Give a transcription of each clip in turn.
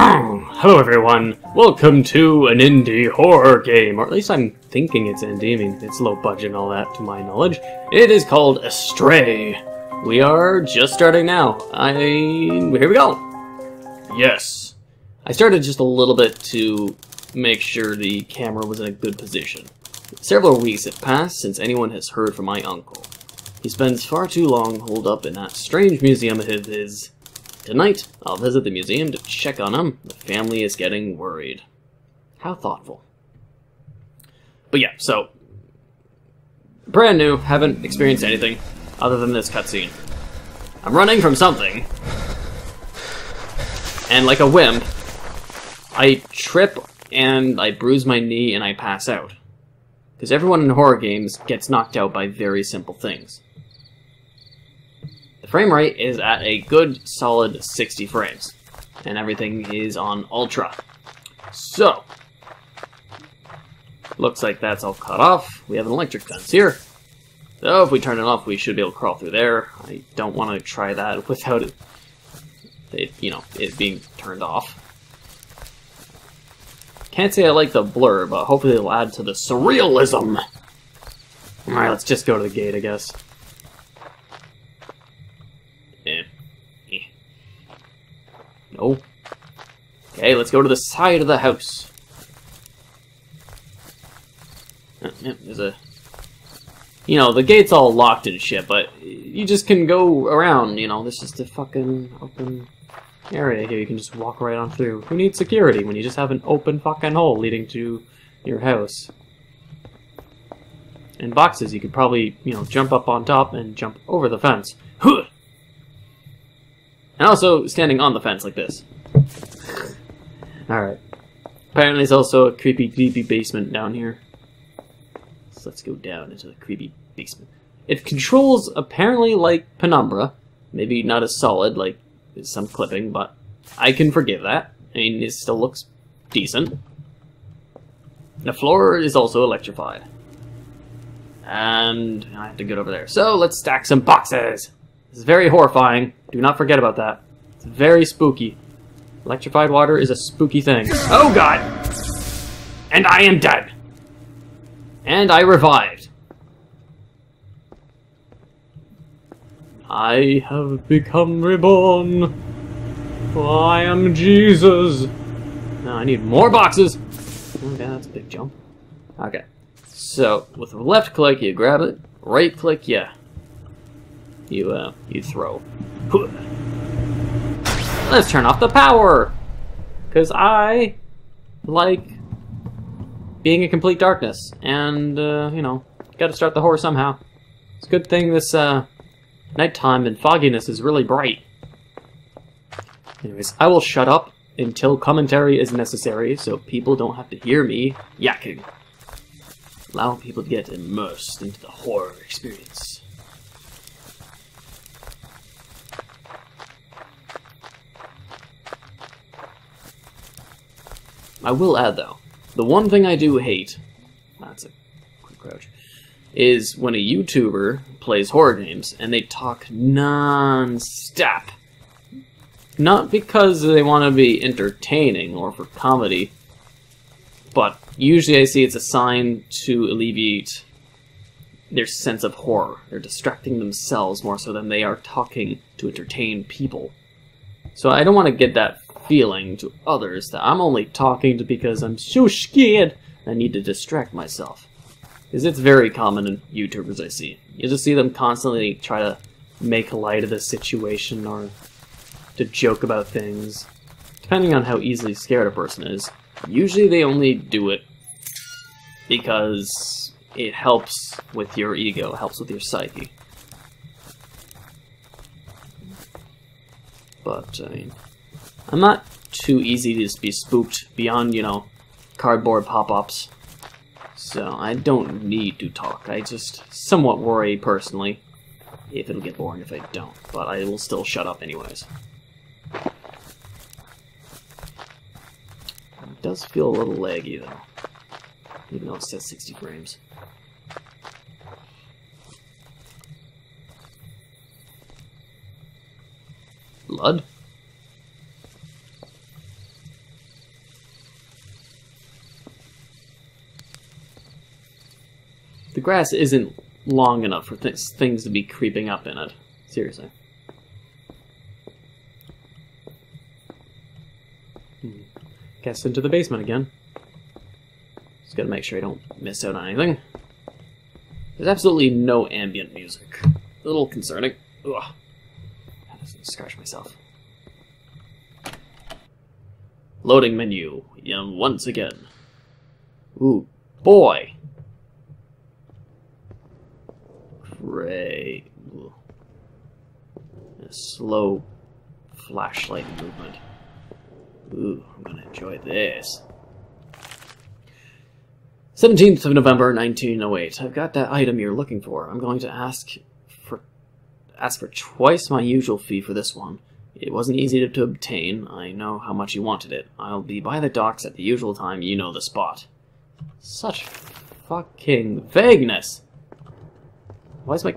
Hello everyone, welcome to an indie horror game, or at least I'm thinking it's indie, I mean it's low budget and all that to my knowledge. It is called Astray. We are just starting now. Here we go! Yes. I started just a little bit to make sure the camera was in a good position. Several weeks have passed since anyone has heard from my uncle. He spends far too long holed up in that strange museum of his. Tonight, I'll visit the museum to check on him. The family is getting worried. How thoughtful. But yeah, so... brand new, haven't experienced anything other than this cutscene. I'm running from something. And like a wimp, I trip and I bruise my knee and I pass out. Because everyone in horror games gets knocked out by very simple things. Frame rate is at a good solid 60 frames, and everything is on ultra. So, looks like that's all cut off. We have an electric fence here. So if we turn it off, we should be able to crawl through there. I don't want to try that without it being turned off. Can't say I like the blur, but hopefully it'll add to the surrealism. All right, let's just go to the gate, I guess. No. Okay, let's go to the side of the house. There's a... you know, the gate's all locked and shit, but you just can go around, you know. There's just a fucking open area here. You can just walk right on through. Who needs security when you just have an open fucking hole leading to your house? And boxes, you could probably, you know, jump up on top and jump over the fence. Huh! And also, standing on the fence like this. Alright. Apparently there's also a creepy basement down here. So let's go down into the creepy basement. It controls, apparently, like Penumbra. Maybe not as solid, like some clipping, but I can forgive that. I mean, it still looks decent. The floor is also electrified. And I have to get over there. So, let's stack some boxes! This is very horrifying. Do not forget about that. It's very spooky. Electrified water is a spooky thing. Oh god! And I am dead! And I revived. I have become reborn. For I am Jesus. Now I need more boxes. Okay, that's a big jump. Okay. So, with left click you grab it. Right click, yeah. You throw. Let's turn off the power! Because I like being in complete darkness. And, you know, gotta start the horror somehow. It's a good thing this, nighttime and fogginess is really bright. Anyways, I will shut up until commentary is necessary so people don't have to hear me yakking. Allow people to get immersed into the horror experience. I will add, though, the one thing I do hate, that's a quick crouch, is when a YouTuber plays horror games and they talk non-stop. Not because they want to be entertaining or for comedy, but usually I see it's a sign to alleviate their sense of horror. They're distracting themselves more so than they are talking to entertain people. So I don't want to get that feeling to others that I'm only talking to because I'm so scared I need to distract myself. Because it's very common in YouTubers I see. You just see them constantly try to make light of the situation or to joke about things. Depending on how easily scared a person is, usually they only do it because it helps with your ego, helps with your psyche. But, I mean... I'm not too easy to just be spooked beyond, you know, cardboard pop-ups. So I don't need to talk. I just somewhat worry, personally, if it'll get boring if I don't. But I will still shut up anyways. It does feel a little laggy, though. Even though it says 60 frames. Blood? The grass isn't long enough for things to be creeping up in it. Seriously. Guess into the basement again. Just gotta make sure I don't miss out on anything. There's absolutely no ambient music. A little concerning. Ugh. I just scratch myself. Loading menu. And once again. Ooh, boy! Great. A slow flashlight movement. Ooh, I'm gonna enjoy this. 17th of November, 1908. I've got that item you're looking for. I'm going to ask for twice my usual fee for this one. It wasn't easy to obtain. I know how much you wanted it. I'll be by the docks at the usual time. You know the spot. Such fucking vagueness. Why is my...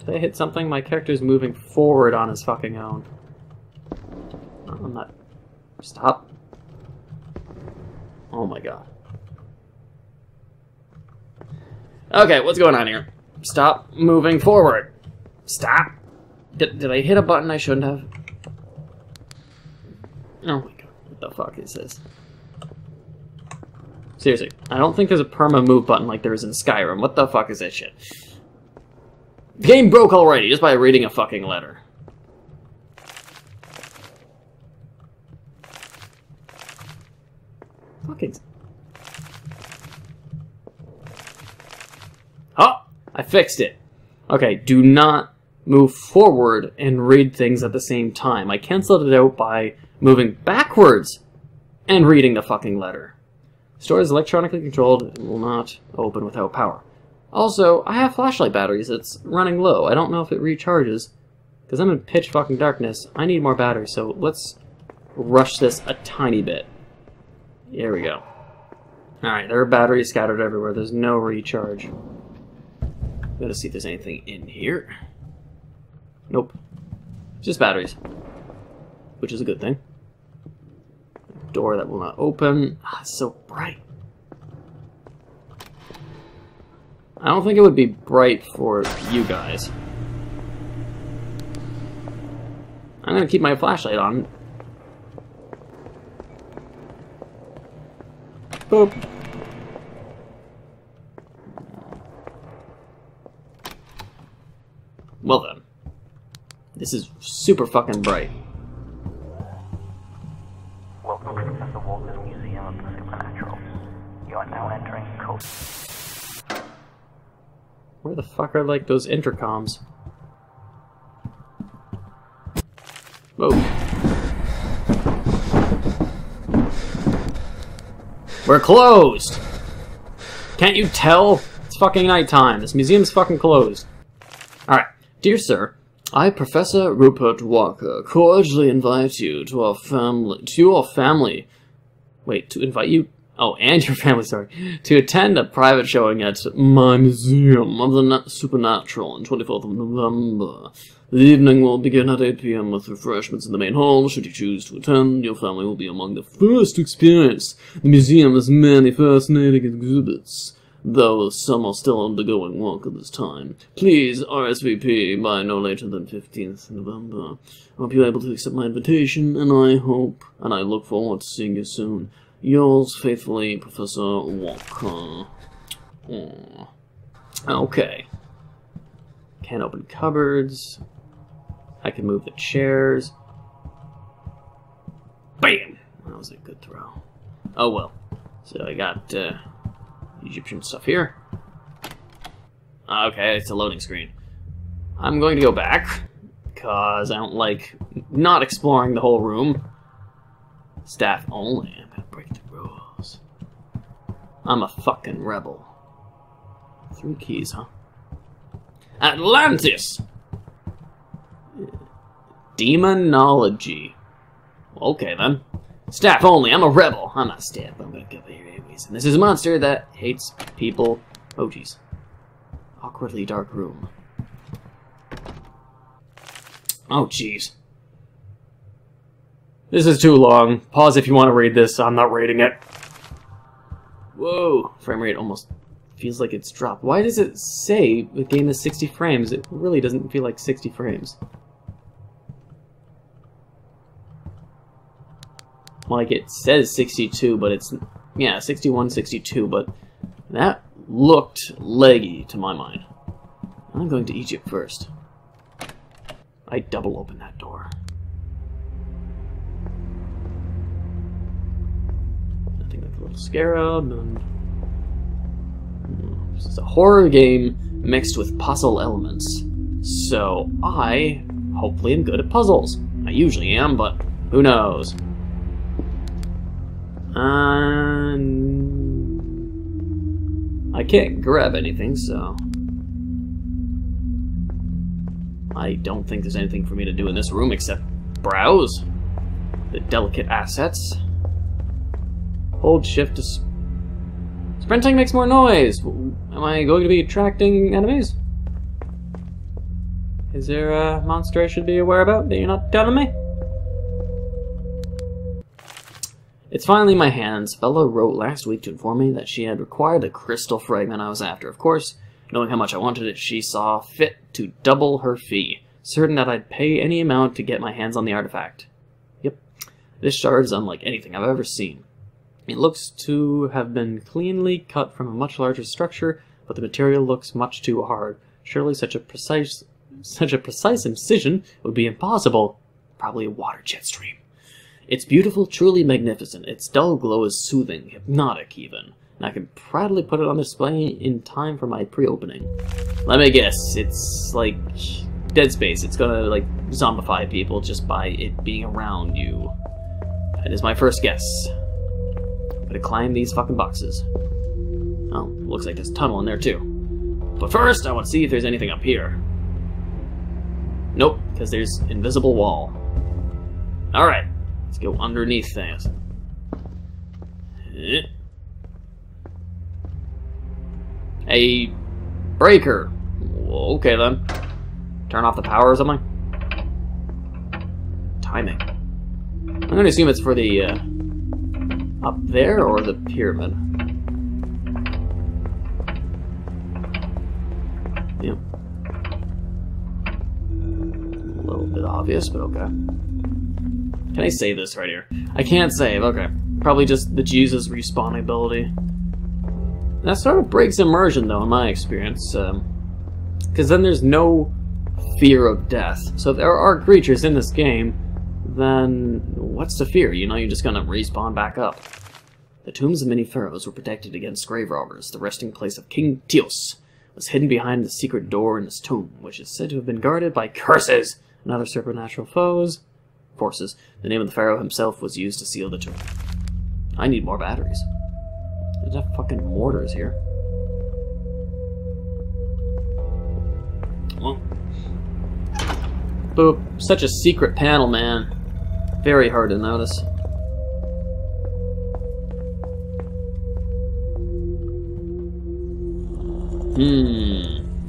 Did I hit something? My character's moving forward on his fucking own. I'm not... Stop. Oh my god. Okay, what's going on here? Stop moving forward. Stop. Did I hit a button I shouldn't have? Oh my god, what the fuck is this? Seriously, I don't think there's a perma-move button like there is in Skyrim. What the fuck is that shit? The game broke already just by reading a fucking letter. Fucking... Oh! I fixed it. Okay, do not move forward and read things at the same time. I canceled it out by moving backwards and reading the fucking letter. Store is electronically controlled and will not open without power. Also, I have flashlight batteries. It's running low. I don't know if it recharges because I'm in pitch fucking darkness. I need more batteries, so let's rush this a tiny bit. There we go. Alright, there are batteries scattered everywhere. There's no recharge. Gotta see if there's anything in here. Nope. Just batteries. Which is a good thing. A door that will not open. Ah, it's so bright. I don't think it would be bright for you guys. I'm gonna keep my flashlight on. Boop. Well then. This is super fucking bright. Welcome to Professor Walker's Museum of the Supernatural. You are now entering code. Where the fuck are like those intercoms? Whoa. We're closed! Can't you tell? It's fucking nighttime. This museum's fucking closed. Alright. Dear sir, I, Professor Rupert Walker, cordially invite you to our family... to attend a private showing at my Museum of the Supernatural on 24th of November. The evening will begin at 8 p.m. with refreshments in the main hall. Should you choose to attend, your family will be among the first to experience the museum's many fascinating exhibits. Though some are still undergoing work at this time. Please RSVP by no later than 15th November. I hope you're able to accept my invitation, and I look forward to seeing you soon. Yours faithfully, Professor Walker. Aww. Okay. Can't open cupboards. I can move the chairs. Bam! That was a good throw. Oh well. So I got, Egyptian stuff here. Okay, it's a loading screen. I'm going to go back, because I don't like not exploring the whole room. Staff only. I'm going to break the rules. I'm a fucking rebel. 3 keys, huh? Atlantis! Demonology. Okay, then. Staff only. I'm a rebel. I'm not staff. I'm going to go here. And this is a monster that hates people. Oh, jeez. Awkwardly dark room. Oh, jeez. This is too long. Pause if you want to read this. I'm not reading it. Whoa. Frame rate almost feels like it's dropped. Why does it say the game is 60 frames? It really doesn't feel like 60 frames. Like, it says 62, but it's... yeah, 61, 62, but that looked leggy to my mind. I'm going to Egypt first. I double open that door. I think that's a little scarab, and... this is a horror game mixed with puzzle elements. So, I hopefully am good at puzzles. I usually am, but who knows? I can't grab anything, so... I don't think there's anything for me to do in this room except browse the delicate assets. Hold shift to... sprinting makes more noise! Am I going to be attracting enemies? Is there a monster I should be aware about that you're not telling me? It's finally in my hands. Bella wrote last week to inform me that she had required the crystal fragment I was after. Of course, knowing how much I wanted it, she saw fit to double her fee, certain that I'd pay any amount to get my hands on the artifact. Yep, this shard is unlike anything I've ever seen. It looks to have been cleanly cut from a much larger structure, but the material looks much too hard. Surely such a precise incision would be impossible. Probably a water jet stream. It's beautiful, truly magnificent. Its dull glow is soothing, hypnotic even, and I can proudly put it on display in time for my pre-opening. Let me guess, it's like Dead Space. It's gonna, like, zombify people just by it being around you. That is my first guess. I'm gonna climb these fucking boxes. Oh, looks like there's a tunnel in there too. But first, I want to see if there's anything up here. Nope, because there's an invisible wall. Alright. Let's go underneath things. A breaker. Okay then. Turn off the power or something? Timing. I'm gonna assume it's for the up there or the pyramid. Yeah. A little bit obvious, but okay. Can I save this right here? I can't save, okay. Probably just the Jesus respawn ability. That sort of breaks immersion, though, in my experience. Because then there's no fear of death. So if there are creatures in this game, then what's the fear? You know, you're just gonna respawn back up. The tombs of many pharaohs were protected against grave robbers. The resting place of King Teos was hidden behind the secret door in his tomb, which is said to have been guarded by curses and other supernatural foes. Forces. The name of the pharaoh himself was used to seal the tomb. I need more batteries. There's enough fucking mortars here. Well. Boop. Such a secret panel, man. Very hard to notice.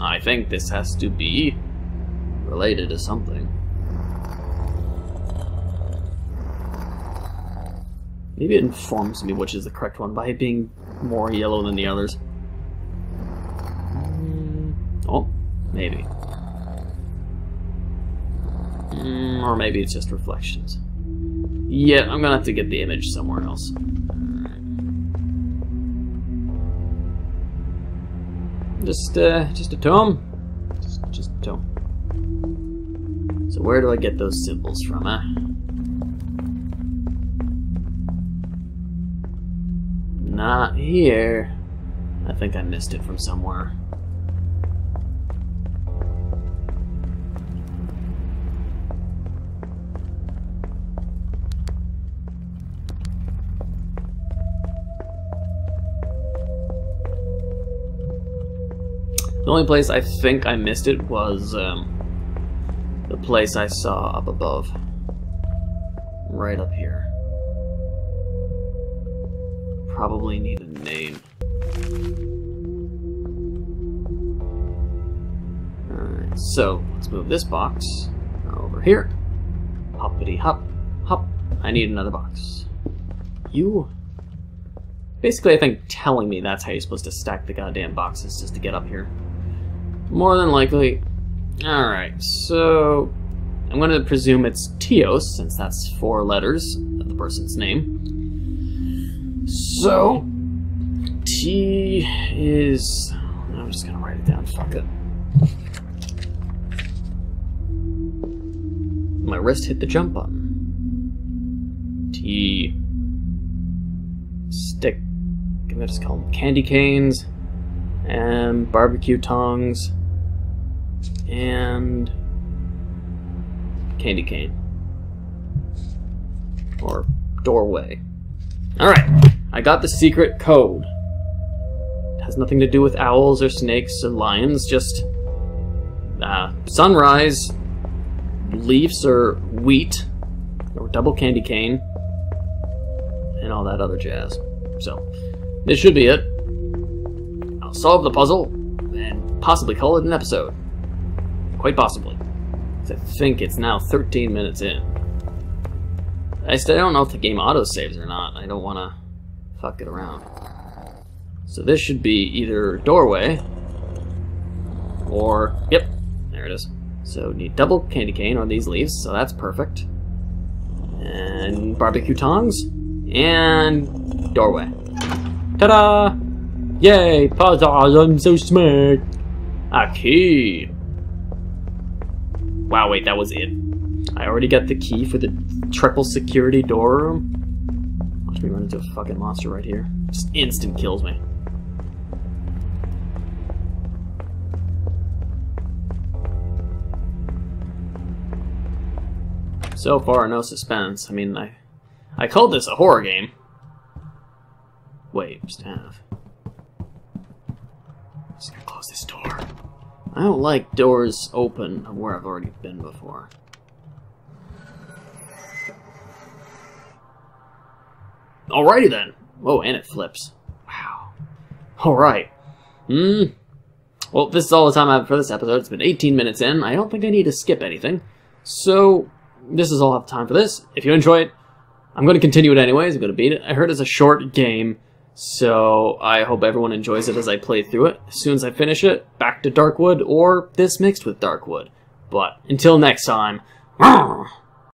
I think this has to be related to something. Maybe it informs me which is the correct one by being more yellow than the others. Oh, maybe. Or maybe it's just reflections. Yeah, I'm gonna have to get the image somewhere else. Just a tome. Just a tome. So where do I get those symbols from, eh? Not here. I think I missed it from somewhere. The only place I think I missed it was the place I saw up above. Right up here. Probably need a name. Alright, so let's move this box over here. Hoppity hop, hop. I need another box. You? Basically, I think telling me that's how you're supposed to stack the goddamn boxes just to get up here. More than likely. Alright, so I'm going to presume it's Teos, since that's 4 letters of the person's name. So, T is... I'm just going to write it down, fuck it. My wrist hit the jump button. T... Stick. I'm going to just call them candy canes, and barbecue tongs, and candy cane. Or doorway. Alright, I got the secret code. It has nothing to do with owls or snakes or lions, just sunrise, leaves or wheat, or double candy cane, and all that other jazz. So, this should be it. I'll solve the puzzle, and possibly call it an episode. Quite possibly. I think it's now 13 minutes in. I don't know if the game auto-saves or not. I don't want to fuck it around. So this should be either doorway, or... Yep, there it is. So need double candy cane on these leaves, so that's perfect. And barbecue tongs, and doorway. Ta-da! Yay, puzzles, I'm so smart! A key! Wow, wait, that was it. I already got the key for the triple security door room. Watch me run into a fucking monster right here. Just instant kills me. So far, no suspense. I mean, I called this a horror game. Wait, just have. Just gonna close this door. I don't like doors open of where I've already been before. Alrighty then! Whoa, and it flips. Wow. Alright. Well, this is all the time I have for this episode. It's been 18 minutes in. I don't think I need to skip anything. So, this is all I have time for this. If you enjoy it, I'm going to continue it anyways. I'm going to beat it. I heard it's a short game. So, I hope everyone enjoys it as I play through it. As soon as I finish it, back to Darkwood, or this mixed with Darkwood. But, until next time...